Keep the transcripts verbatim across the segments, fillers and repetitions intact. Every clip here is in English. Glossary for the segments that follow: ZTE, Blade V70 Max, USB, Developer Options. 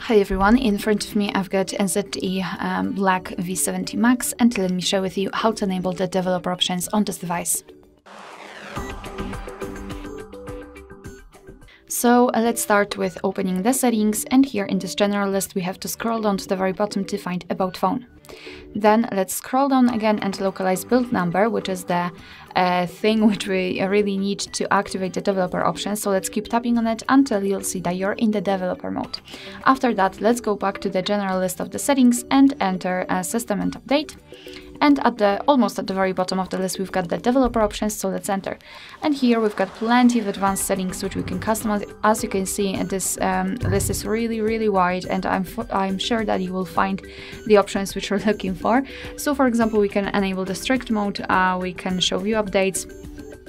Hi everyone, in front of me I've got a Z T E um, Black V seventy Max, and let me share with you how to enable the developer options on this device. So uh, let's start with opening the settings, and here in this general list we have to scroll down to the very bottom to find About Phone. Then let's scroll down again and localize build number, which is the uh, thing which we really need to activate the developer option. So let's keep tapping on it until you'll see that you're in the developer mode. After that, let's go back to the general list of the settings and enter uh, system and update. And at the almost at the very bottom of the list, we've got the developer options, so let's enter. And here we've got plenty of advanced settings which we can customize. As you can see, this um, list is really, really wide, and I'm, I'm sure that you will find the options which you're looking for. So, for example, we can enable the strict mode, uh, we can show view updates.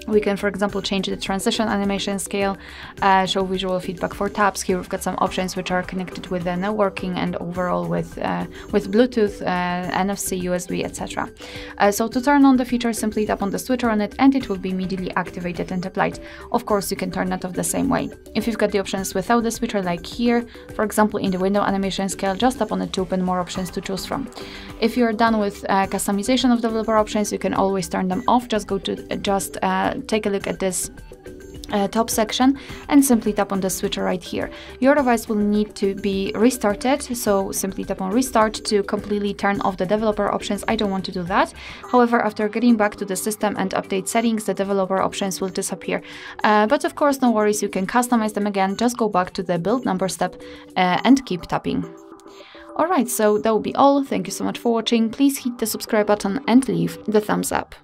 We can, for example, change the transition animation scale, uh, show visual feedback for tabs. Here we've got some options which are connected with the networking and overall with uh, with Bluetooth, uh, N F C, U S B, et cetera. Uh, so to turn on the feature, simply tap on the switcher on it and it will be immediately activated and applied. Of course, you can turn that off the same way. If you've got the options without the switcher, like here, for example, in the window animation scale, just tap on it to open more options to choose from. If you're done with uh, customization of developer options, you can always turn them off. Just go to just uh, take a look at this uh, top section and simply tap on the switcher right here. Your device will need to be restarted, so simply tap on restart to completely turn off the developer options. I don't want to do that. However, after getting back to the system and update settings, the developer options will disappear. Uh, but of course, no worries, you can customize them again. Just go back to the build number step uh, and keep tapping. Alright, so that will be all. Thank you so much for watching. Please hit the subscribe button and leave the thumbs up.